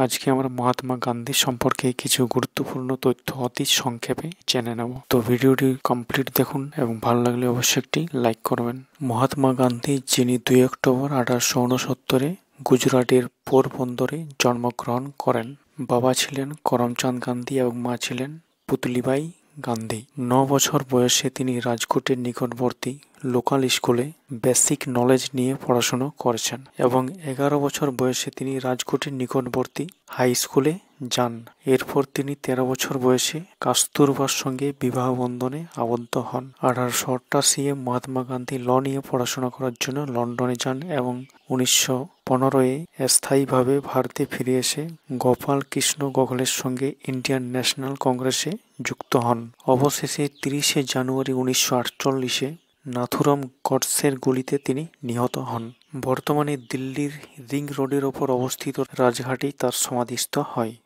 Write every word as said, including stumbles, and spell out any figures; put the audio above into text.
आज के हमारा महात्मा गांधी सम्पर्के किछु गुरुत्वपूर्ण तथ्य अति संक्षेपे जेने नेब। तो भिडियोटी कमप्लीट देखुन एबं भालो लागले अवश्य एकटी लाइक करबेन। महात्मा गांधी जिनि दुई अक्टोबर अठारोशो ऊनसत्तर गुजराटेर पोरबंदरे जन्मग्रहण करें। बाबा छिलेन करमचंद गांधी और मा छिलेन पुत्लिबाई गांधी। नौ बछर बयसे तिनी राजकोटेर निकटवर्ती लोकल स्कूले बेसिक नलेज निये पढ़ाशोना करेछेन एबं एगारो बछर बयसे तिनी राजकोटेर निकटवर्ती हाई स्कूले जान। एरपर तिनी तेरह बछर बयसे कस्तूरबार संगे विवाह बंधने आबद्ध हन। अठारोशो अठाशी ए महात्मा गांधी ल निये पढ़ाशोना करार जोन्नो लंडने जान एबं उन्नीशो पंद्रह स्थायी भावे भारते फिरे एसे गोपाल कृष्ण गोखले संगे इंडियन नैशनल कांग्रेस जुक्त हन। अवशेषे त्रिशे जानुआरी उन्नीशो आठचल्लिशे नाथुराम गोडसेर गुलिते तिनी निहत हन। बर्तमाने दिल्लीर रिंग रोडेर ओपर अवस्थित राजघाटे तार समाधिस्थ हय।